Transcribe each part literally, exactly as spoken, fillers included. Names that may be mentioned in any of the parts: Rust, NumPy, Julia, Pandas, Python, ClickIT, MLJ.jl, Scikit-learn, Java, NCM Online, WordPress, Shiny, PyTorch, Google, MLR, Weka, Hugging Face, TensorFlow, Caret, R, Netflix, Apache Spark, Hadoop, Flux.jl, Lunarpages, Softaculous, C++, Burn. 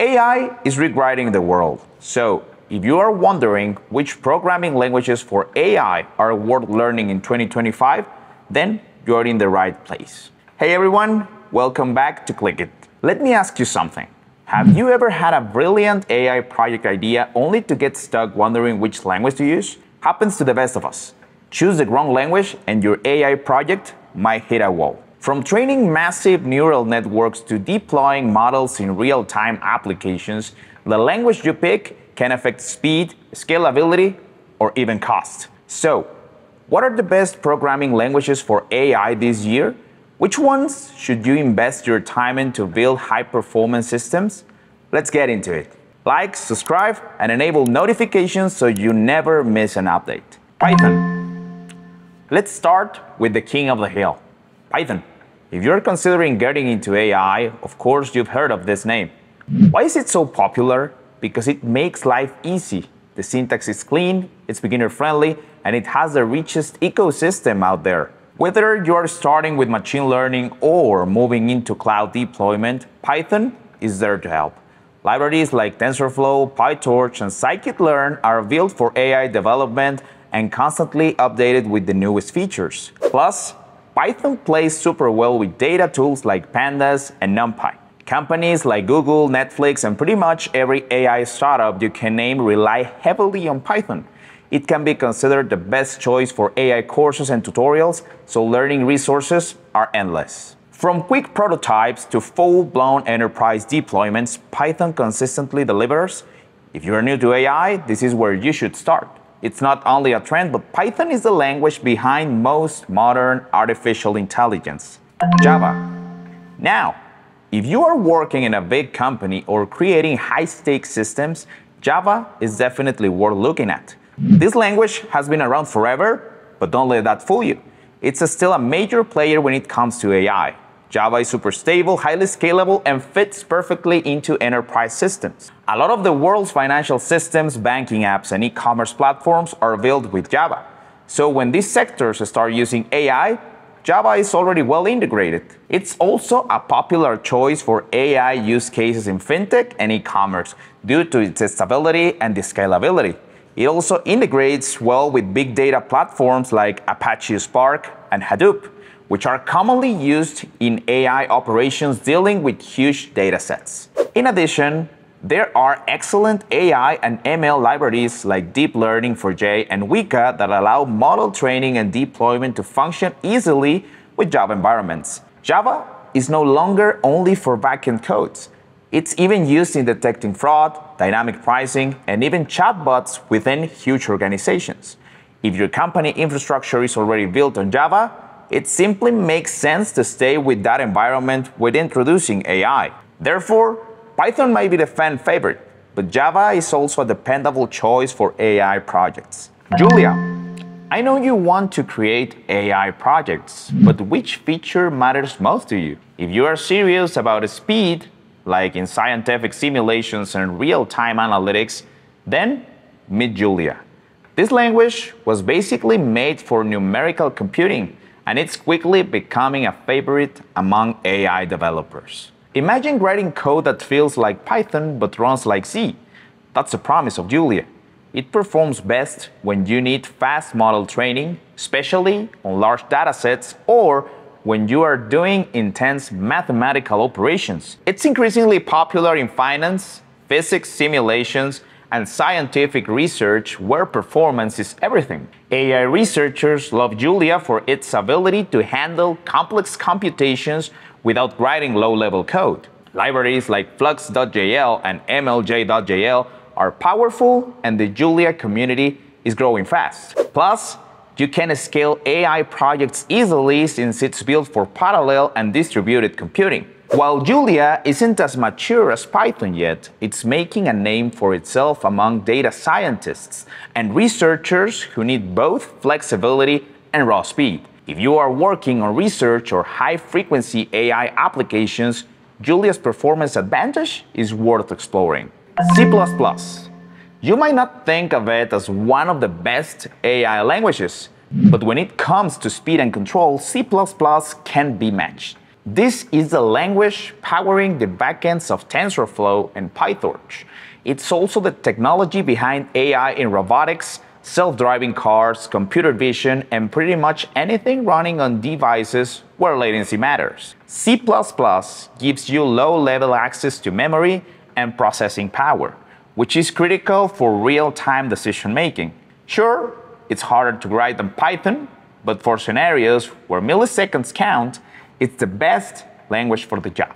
A I is rewriting the world. So if you are wondering which programming languages for A I are worth learning in twenty twenty-five, then you're in the right place. Hey everyone, welcome back to ClickIT. Let me ask you something. Have you ever had a brilliant A I project idea only to get stuck wondering which language to use? Happens to the best of us. Choose the wrong language and your A I project might hit a wall. From training massive neural networks to deploying models in real-time applications, the language you pick can affect speed, scalability, or even cost. So, what are the best programming languages for A I this year? Which ones should you invest your time in to build high-performance systems? Let's get into it. Like, subscribe, and enable notifications so you never miss an update. Python. Let's start with the king of the hill, Python. If you're considering getting into A I, of course you've heard of this name. Why is it so popular? Because it makes life easy. The syntax is clean, it's beginner-friendly, and it has the richest ecosystem out there. Whether you're starting with machine learning or moving into cloud deployment, Python is there to help. Libraries like TensorFlow, PyTorch, and Scikit-learn are built for A I development and constantly updated with the newest features. Plus, Python plays super well with data tools like Pandas and NumPy. Companies like Google, Netflix, and pretty much every A I startup you can name rely heavily on Python. It can be considered the best choice for A I courses and tutorials, so learning resources are endless. From quick prototypes to full-blown enterprise deployments, Python consistently delivers. If you're new to A I, this is where you should start. It's not only a trend, but Python is the language behind most modern artificial intelligence. Java. Now, if you are working in a big company or creating high-stakes systems, Java is definitely worth looking at. This language has been around forever, but don't let that fool you. It's a still a major player when it comes to A I. Java is super stable, highly scalable, and fits perfectly into enterprise systems. A lot of the world's financial systems, banking apps, and e-commerce platforms are built with Java. So when these sectors start using A I, Java is already well integrated. It's also a popular choice for A I use cases in fintech and e-commerce due to its stability and the scalability. It also integrates well with big data platforms like Apache Spark and Hadoop, which are commonly used in A I operations dealing with huge datasets. In addition, there are excellent A I and M L libraries like Deep Learning four J and Weka that allow model training and deployment to function easily with Java environments. Java is no longer only for backend codes. It's even used in detecting fraud, dynamic pricing, and even chatbots within huge organizations. If your company infrastructure is already built on Java, it simply makes sense to stay with that environment with introducing A I. Therefore, Python might be the fan favorite, but Java is also a dependable choice for A I projects. Julia, I know you want to create A I projects, but which feature matters most to you? If you are serious about speed, like in scientific simulations and real-time analytics, then meet Julia. This language was basically made for numerical computing, and it's quickly becoming a favorite among A I developers. Imagine writing code that feels like Python but runs like C. That's the promise of Julia. It performs best when you need fast model training, especially on large datasets or when you are doing intense mathematical operations. It's increasingly popular in finance, physics simulations, and scientific research where performance is everything. A I researchers love Julia for its ability to handle complex computations without writing low-level code. Libraries like Flux dot J L and M L J dot J L are powerful, and the Julia community is growing fast. Plus, you can scale A I projects easily since it's built for parallel and distributed computing. While Julia isn't as mature as Python yet, it's making a name for itself among data scientists and researchers who need both flexibility and raw speed. If you are working on research or high-frequency A I applications, Julia's performance advantage is worth exploring. C plus plus. You might not think of it as one of the best A I languages, but when it comes to speed and control, C plus plus can be matched. This is the language powering the backends of TensorFlow and PyTorch. It's also the technology behind A I in robotics, self-driving cars, computer vision, and pretty much anything running on devices where latency matters. C plus plus gives you low-level access to memory and processing power, which is critical for real-time decision-making. Sure, it's harder to write than Python, but for scenarios where milliseconds count, it's the best language for the job.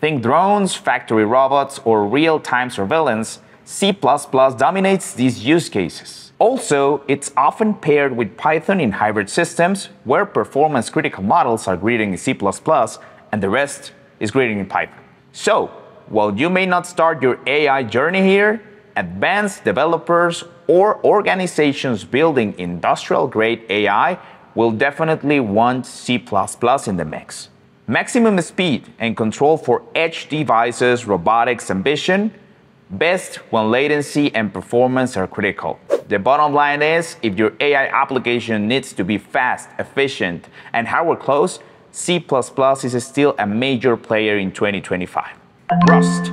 Think drones, factory robots, or real-time surveillance, C plus plus dominates these use cases. Also, it's often paired with Python in hybrid systems where performance-critical models are graded in C plus plus and the rest is graded in Python. So, while you may not start your A I journey here, advanced developers or organizations building industrial-grade A I will definitely want C plus plus in the mix. Maximum speed and control for edge devices, robotics, and vision, best when latency and performance are critical. The bottom line is, if your A I application needs to be fast, efficient, and hardware close, C plus plus is still a major player in twenty twenty-five. Rust.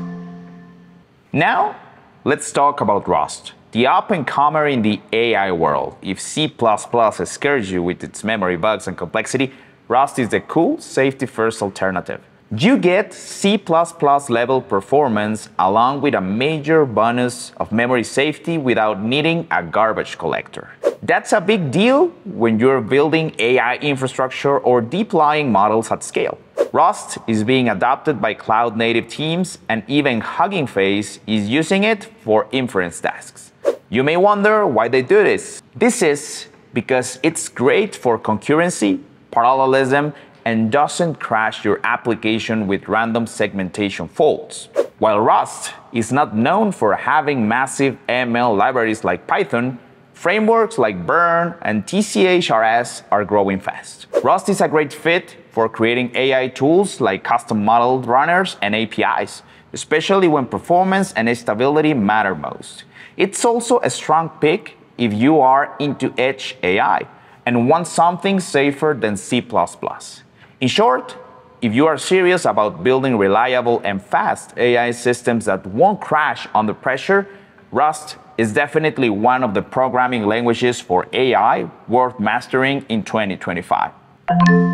Now, let's talk about Rust, the up-and-comer in the A I world. If C plus plus scares you with its memory bugs and complexity, Rust is the cool, safety-first alternative. You get C plus plus level performance along with a major bonus of memory safety without needing a garbage collector. That's a big deal when you're building A I infrastructure or deploying models at scale. Rust is being adopted by cloud-native teams, and even Hugging Face is using it for inference tasks. You may wonder why they do this. This is because it's great for concurrency, parallelism, and doesn't crash your application with random segmentation faults. While Rust is not known for having massive M L libraries like Python, frameworks like Burn and T C H R S are growing fast. Rust is a great fit for creating A I tools like custom model runners and A P Is, especially when performance and stability matter most. It's also a strong pick if you are into edge A I and want something safer than C plus plus. In short, if you are serious about building reliable and fast A I systems that won't crash under pressure, Rust is definitely one of the programming languages for A I worth mastering in twenty twenty-five.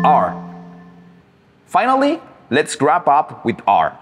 R. Finally, let's wrap up with R,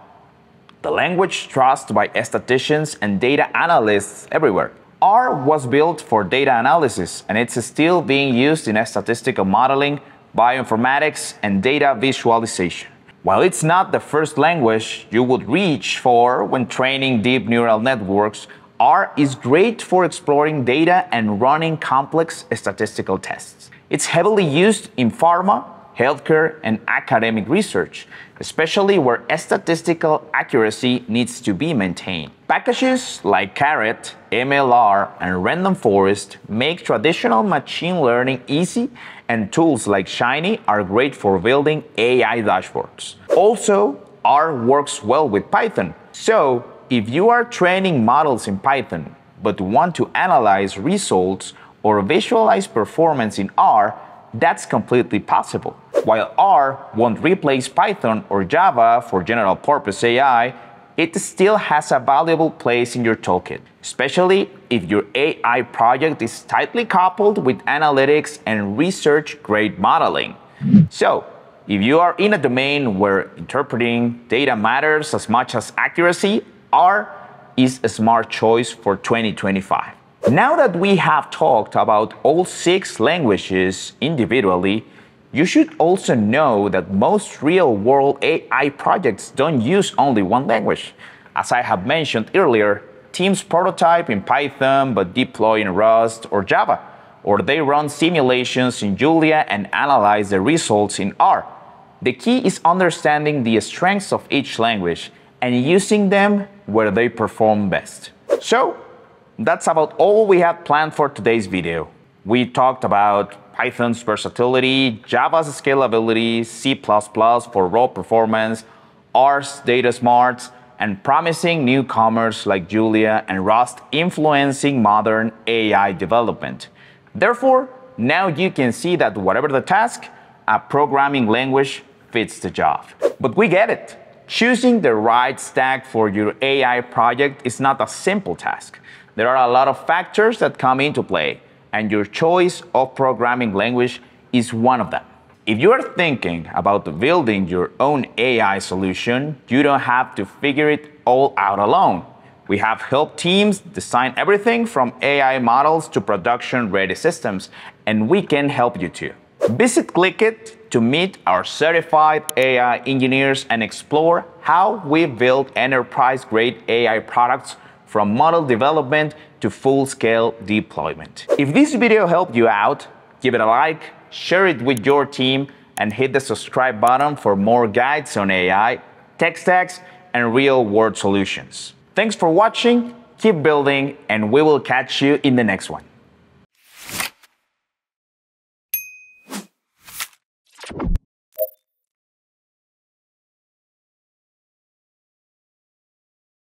the language trusted by statisticians and data analysts everywhere. R was built for data analysis, and it's still being used in statistical modeling, bioinformatics, and data visualization. While it's not the first language you would reach for when training deep neural networks, R is great for exploring data and running complex statistical tests. It's heavily used in pharma, healthcare, and academic research, especially where statistical accuracy needs to be maintained. Packages like Caret, M L R, and Random Forest make traditional machine learning easy, and tools like Shiny are great for building A I dashboards. Also, R works well with Python, so if you are training models in Python but want to analyze results or visualize performance in R, that's completely possible. While R won't replace Python or Java for general purpose A I, it still has a valuable place in your toolkit, especially if your A I project is tightly coupled with analytics and research-grade modeling. So, if you are in a domain where interpreting data matters as much as accuracy, R is a smart choice for twenty twenty-five. Now that we have talked about all six languages individually, you should also know that most real-world A I projects don't use only one language. As I have mentioned earlier, teams prototype in Python but deploy in Rust or Java, or they run simulations in Julia and analyze the results in R. The key is understanding the strengths of each language and using them where they perform best. So, that's about all we had planned for today's video. We talked about Python's versatility, Java's scalability, C plus plus for raw performance, R's data smarts, and promising newcomers like Julia and Rust influencing modern A I development. Therefore, now you can see that whatever the task, a programming language fits the job. But we get it. Choosing the right stack for your A I project is not a simple task. There are a lot of factors that come into play, and your choice of programming language is one of them. If you are thinking about building your own A I solution, you don't have to figure it all out alone. We have helped teams design everything from A I models to production-ready systems, and we can help you too. Visit ClickIT to meet our certified A I engineers and explore how we build enterprise-grade A I products from model development to full-scale deployment. If this video helped you out, give it a like, share it with your team, and hit the subscribe button for more guides on A I, tech stacks, and real-world solutions. Thanks for watching, keep building, and we will catch you in the next one.